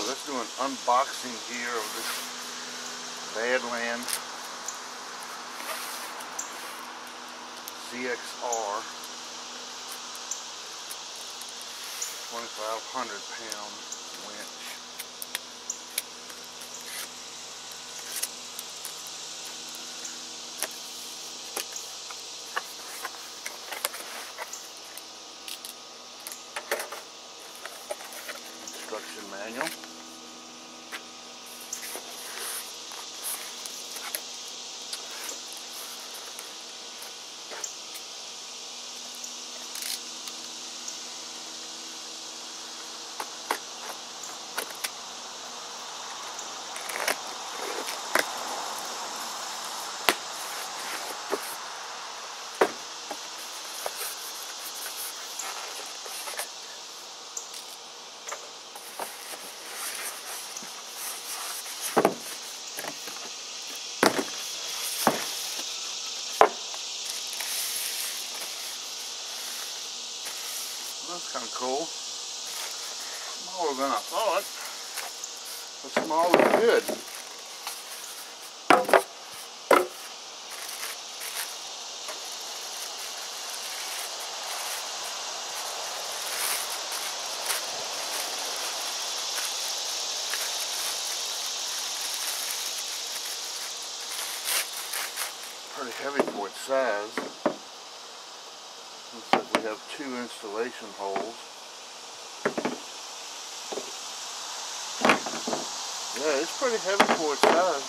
guys, let's do an unboxing here of this Badlands ZXR 2500 pound winch. Instruction manual. That's kind of cool. Smaller than I thought, but small is good. Pretty heavy for its size. Looks like we have two installation holes. Yeah, it's pretty heavy for its size.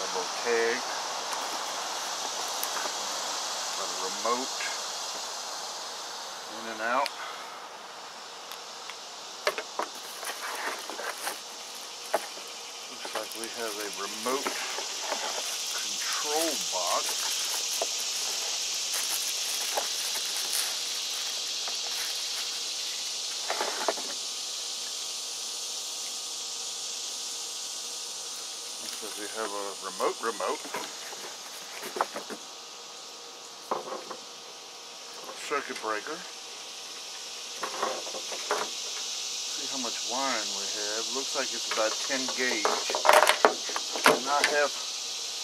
Double keg. Got a remote. In and out. We have a remote control box. Looks like we have a remote. Circuit breaker. How much wiring we have. Looks like it's about 10 gauge, and I have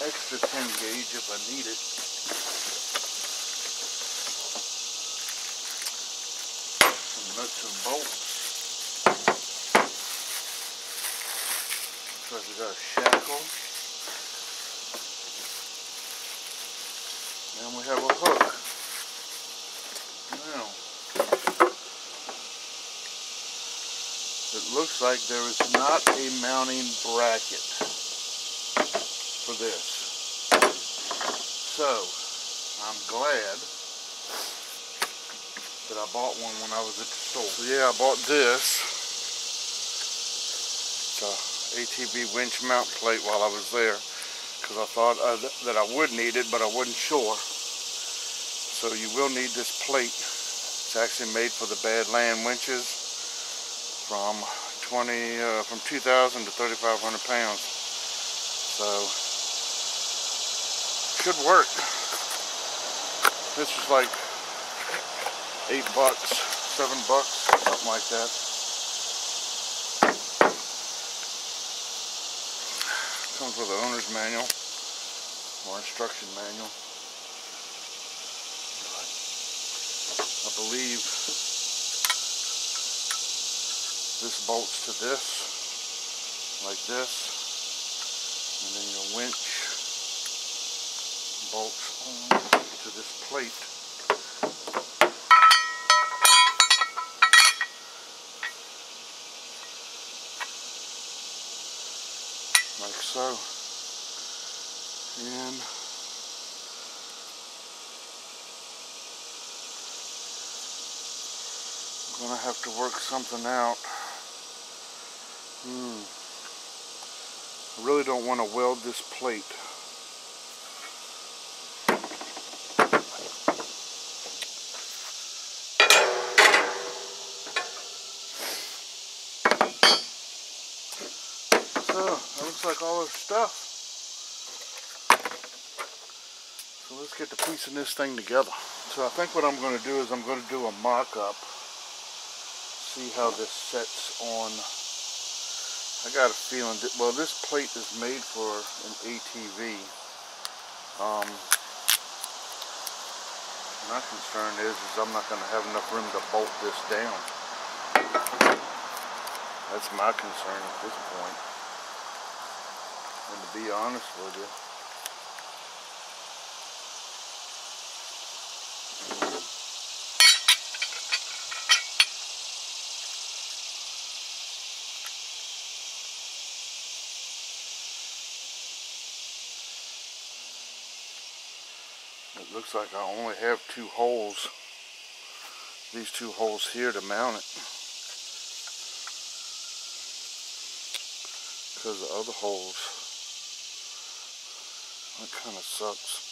extra 10 gauge if I need it. Some nuts and bolts. Looks like we got a shackle. And we have a hook. Now, it looks like there is not a mounting bracket for this. So, I'm glad that I bought one when I was at the store. So yeah, I bought this. It's a ATV winch mount plate while I was there, because I thought that I would need it, but I wasn't sure. So you will need this plate. It's actually made for the Badlands winches. From 2,000 to 3,500 pounds, so should work. This was like $8, $7, something like that. Comes with the owner's manual or instruction manual. I believe this bolts to this, like this, and then your winch bolts on to this plate. Like so. And I'm going to have to work something out. I really don't want to weld this plate. So, that looks like all our stuff. let's get to piecing this thing together. So I think what I'm going to do is I'm going to do a mock-up, see how this sets on. I got a feeling that, well, this plate is made for an ATV. My concern is I'm not going to have enough room to bolt this down. That's my concern at this point. And to be honest with you, it looks like I only have two holes, these two holes here, to mount it, because the other holes, that kind of sucks.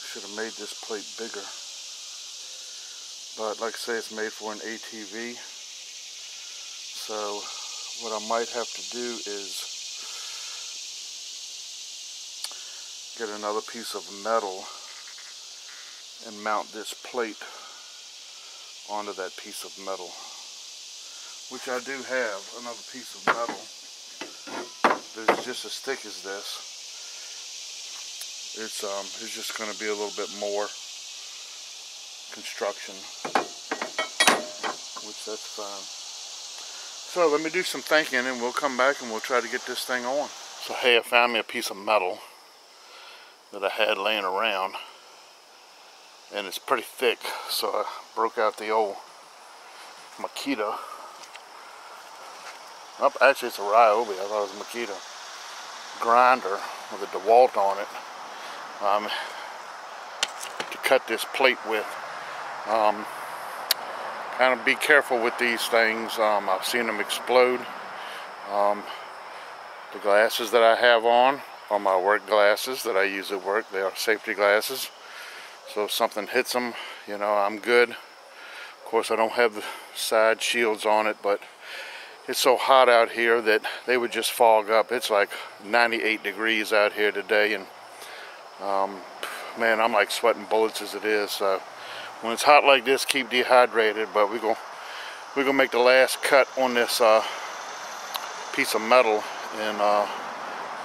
I should have made this plate bigger, but like I say, it's made for an ATV, so what I might have to do is get another piece of metal and mount this plate onto that piece of metal, which I do have another piece of metal that is just as thick as this. It's just going to be a little bit more construction, which that's fine. So let me do some thinking and we'll come back and we'll try to get this thing on. So hey, I found me a piece of metal that I had laying around, and it's pretty thick, so I broke out the old Makita. Oh, actually, it's a Ryobi. I thought it was a Makita grinder with a DeWalt on it to cut this plate with. Kind of be careful with these things. I've seen them explode. The glasses that I have on are my work glasses that I use at work. They are safety glasses. So if something hits them, you know, I'm good. Of course, I don't have the side shields on it, but it's so hot out here that they would just fog up. It's like 98 degrees out here today, and man, I'm like sweating bullets as it is. So when it's hot like this, keep dehydrated, but we're gonna make the last cut on this piece of metal and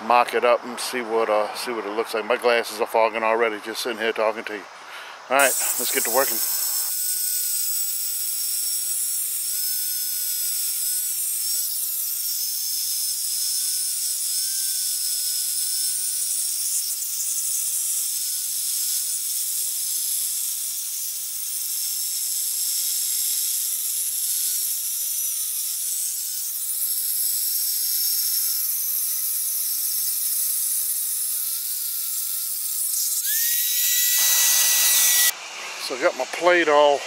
mock it up and see what it looks like. My glasses are fogging already just sitting here talking to you. All right, let's get to working. So I got my plate all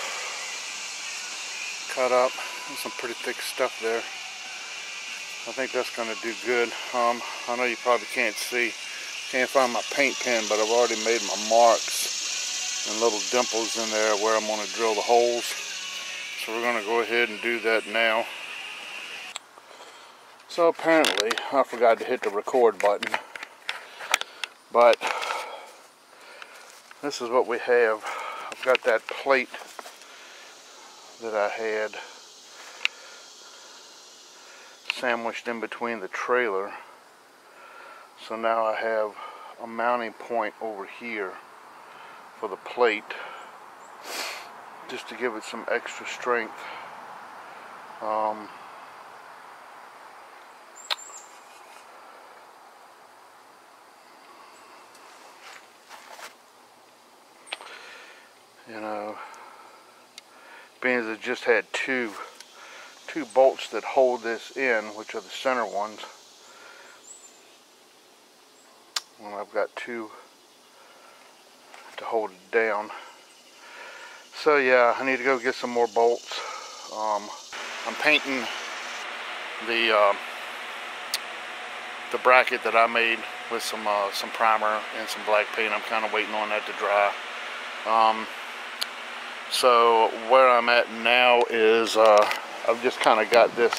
cut up. There's some pretty thick stuff there. I think that's gonna do good. I know you probably can't see, can't find my paint pen, but I've already made my marks and little dimples in there where I'm gonna drill the holes. So we're gonna go ahead and do that now. So apparently, I forgot to hit the record button, but this is what we have. I've got that plate that I had sandwiched in between the trailer. So now I have a mounting point over here for the plate, just to give it some extra strength. You know, being as it just had two bolts that hold this in, which are the center ones, and I've got two to hold it down. So yeah, I need to go get some more bolts. I'm painting the bracket that I made with some primer and some black paint. I'm kind of waiting on that to dry. So where I'm at now is I've just kind of got this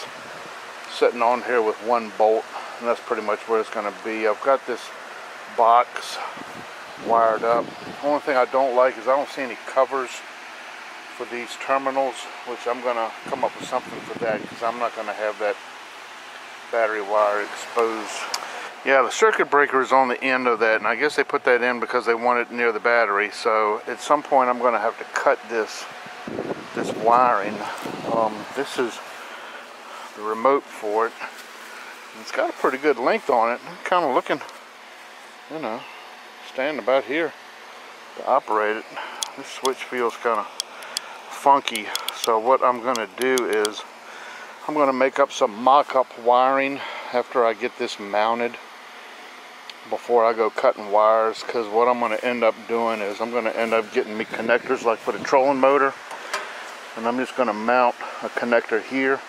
sitting on here with one bolt, and that's pretty much where it's going to be. I've got this box wired up. The only thing I don't like is I don't see any covers for these terminals, which I'm going to come up with something for that, because I'm not going to have that battery wire exposed. Yeah, the circuit breaker is on the end of that, and I guess they put that in because they want it near the battery. So at some point I'm going to have to cut this wiring. This is the remote for it. It's got a pretty good length on it. I'm kind of looking, you know, standing about here to operate it. This switch feels kind of funky. So what I'm going to do is I'm going to make up some mock-up wiring after I get this mounted, before I go cutting wires, because what I'm going to end up doing is I'm going to end up getting me connectors like for the trolling motor, and I'm just going to mount a connector here,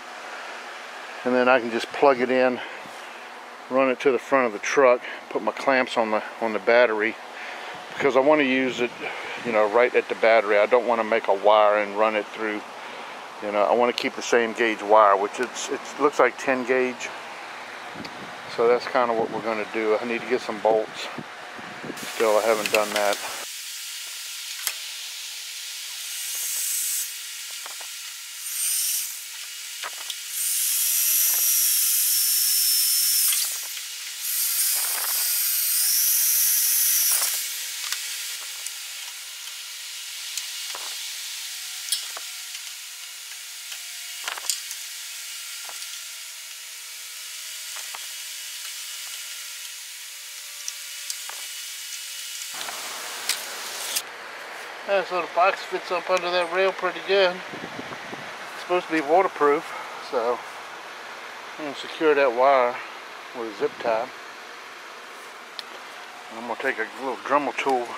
and then I can just plug it in, run it to the front of the truck, put my clamps on the battery, because I want to use it, you know, right at the battery. I don't want to make a wire and run it through, you know. I want to keep the same gauge wire, which it looks like 10 gauge. So that's kind of what we're going to do. I need to get some bolts. Still, I haven't done that. This little box fits up under that rail pretty good. It's supposed to be waterproof, so I'm going to secure that wire with a zip tie. I'm going to take a little Dremel tool,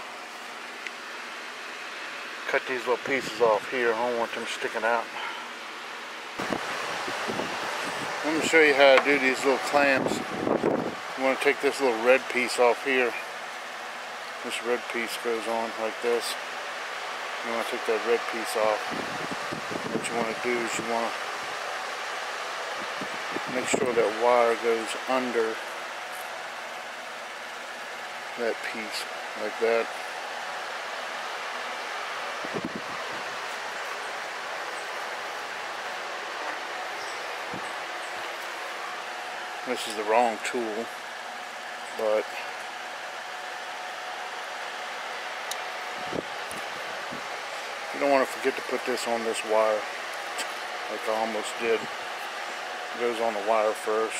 cut these little pieces off here. I don't want them sticking out. Let me show you how I do these little clamps. I'm going to take this little red piece off here. This red piece goes on like this. You want to take that red piece off. What you want to do is you want to make sure that wire goes under that piece like that. This is the wrong tool, but I don't want to forget to put this on this wire like I almost did. It goes on the wire first.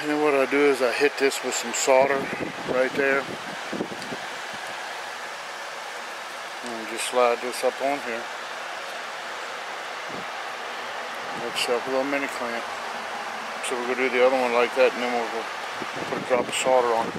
And then what I do is I hit this with some solder right there, and just slide this up on here. Make yourself a little mini clamp. So we're gonna do the other one like that, and then we'll put a drop of solder on it.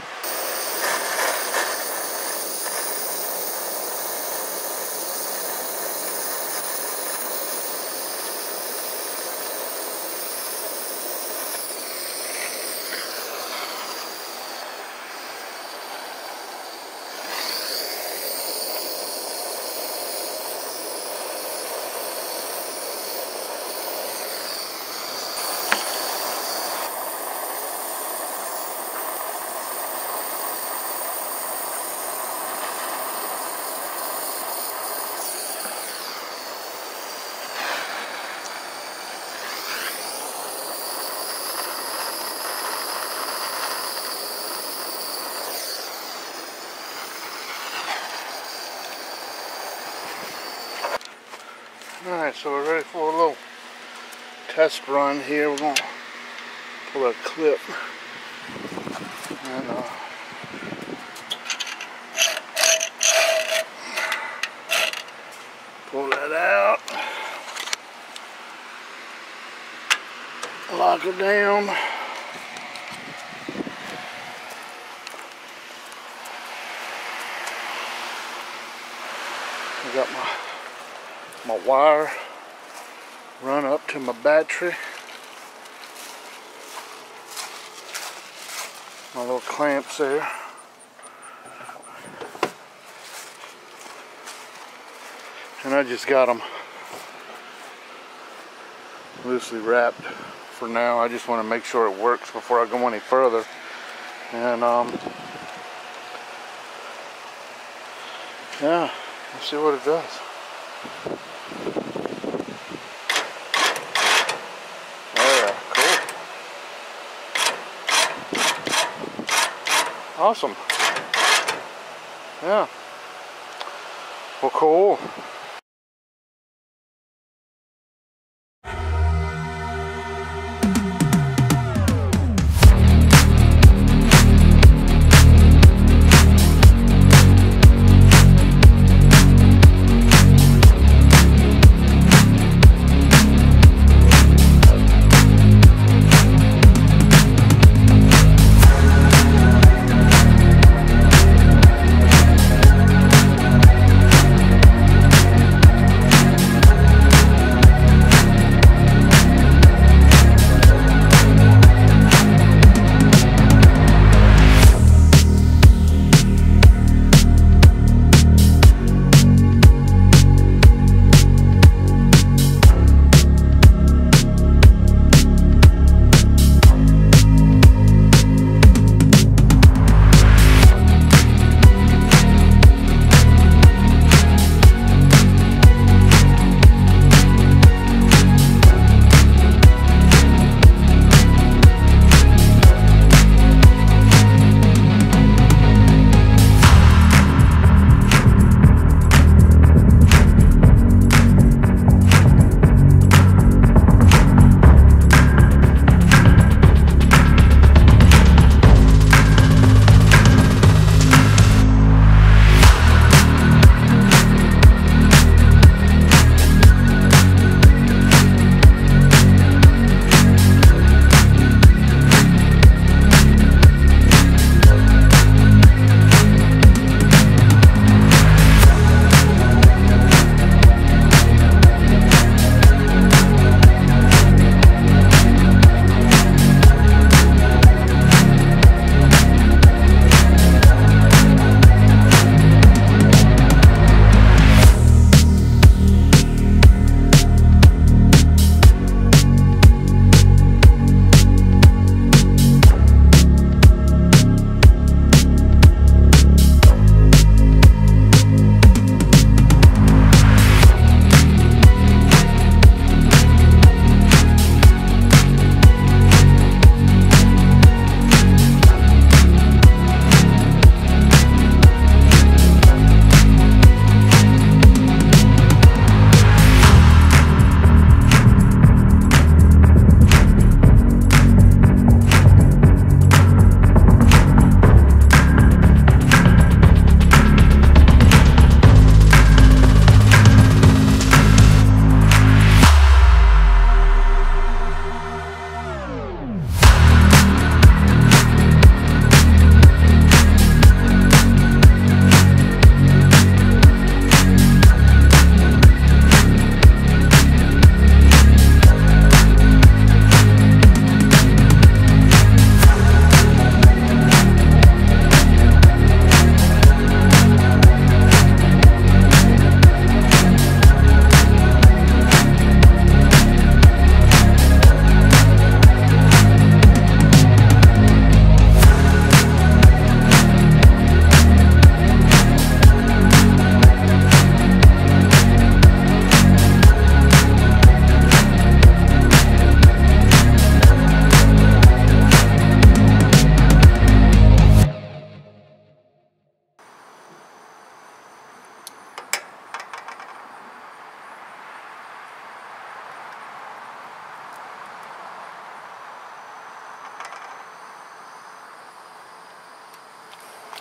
Alright, so we're ready for a little test run here. We're going to pull a clip and pull that out, lock it down. I got my wire run up to my battery. My little clamps there. And I just got them loosely wrapped for now. I just want to make sure it works before I go any further. And yeah, let's see what it does. Alright, cool. Awesome. Yeah. Well, cool.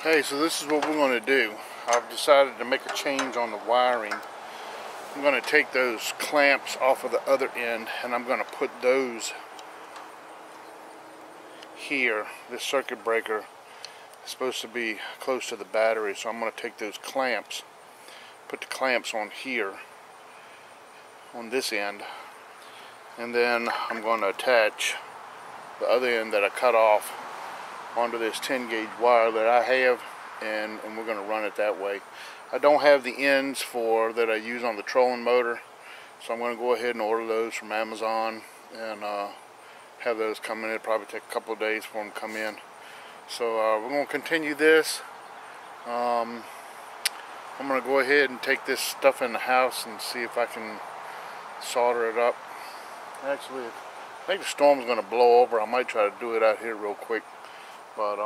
Hey, so this is what we're going to do. I've decided to make a change on the wiring. I'm going to take those clamps off of the other end and I'm going to put those here. This circuit breaker is supposed to be close to the battery, so I'm going to take those clamps, put the clamps on here on this end, and then I'm going to attach the other end that I cut off onto this 10 gauge wire that I have, and we're going to run it that way. I don't have the ends for that I use on the trolling motor, so I'm going to go ahead and order those from Amazon and have those come in. It'll probably take a couple of days for them to come in. So we're going to continue this. I'm going to go ahead and take this stuff in the house and see if I can solder it up. Actually, I think the storm's going to blow over. I might try to do it out here real quick. But,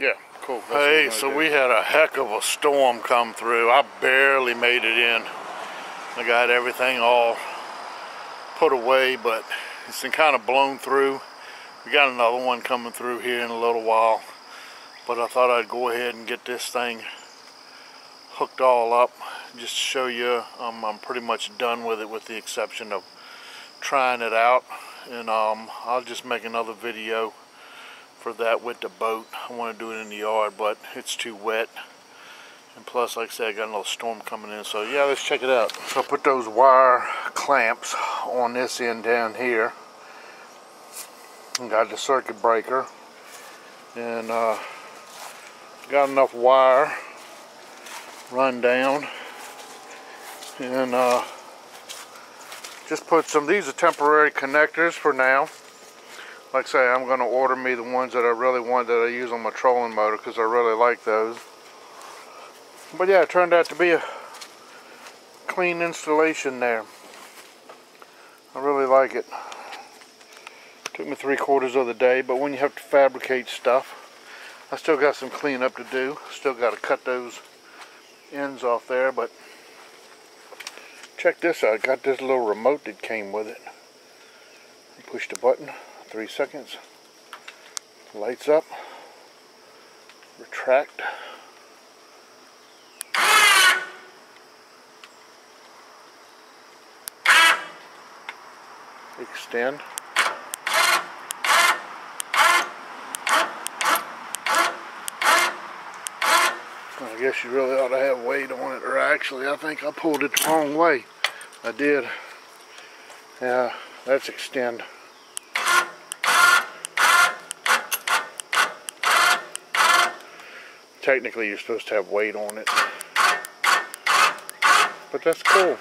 yeah, cool. Hey, so we had a heck of a storm come through. I barely made it in. I got everything all put away, but it's been kind of blown through. We got another one coming through here in a little while. But I thought I'd go ahead and get this thing hooked all up just to show you. I'm pretty much done with it, with the exception of trying it out. And I'll just make another video for that with the boat. I want to do it in the yard, but it's too wet, and plus, like I said, I got another storm coming in. So yeah, let's check it out. So I put those wire clamps on this end down here and got the circuit breaker, and got enough wire run down, and just put some, these are temporary connectors for now. Like I say, I'm going to order me the ones that I really want, that I use on my trolling motor, because I really like those. But yeah, it turned out to be a clean installation there. I really like it. Took me 3/4 of the day, but when you have to fabricate stuff, I still got some cleanup to do. Still got to cut those ends off there, but check this out. I got this little remote that came with it. Push the button, 3 seconds, lights up, retract. Extend. I guess you really ought to have weight on it, or actually I think I pulled it the wrong way. I did. Yeah, that's extend. Technically you're supposed to have weight on it, but that's cool.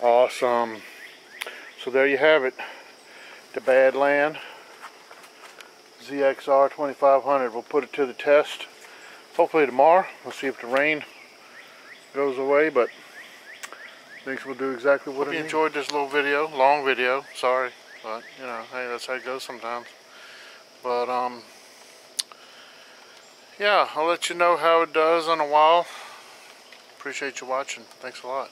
Awesome. So there you have it, the Badlands ZXR 2500. We'll put it to the test hopefully tomorrow. We'll see if the rain goes away, but I think we'll do exactly what it is. Hope you enjoyed this little video, long video, sorry, but you know, hey, that's how it goes sometimes. But yeah, I'll let you know how it does in a while. Appreciate you watching. Thanks a lot.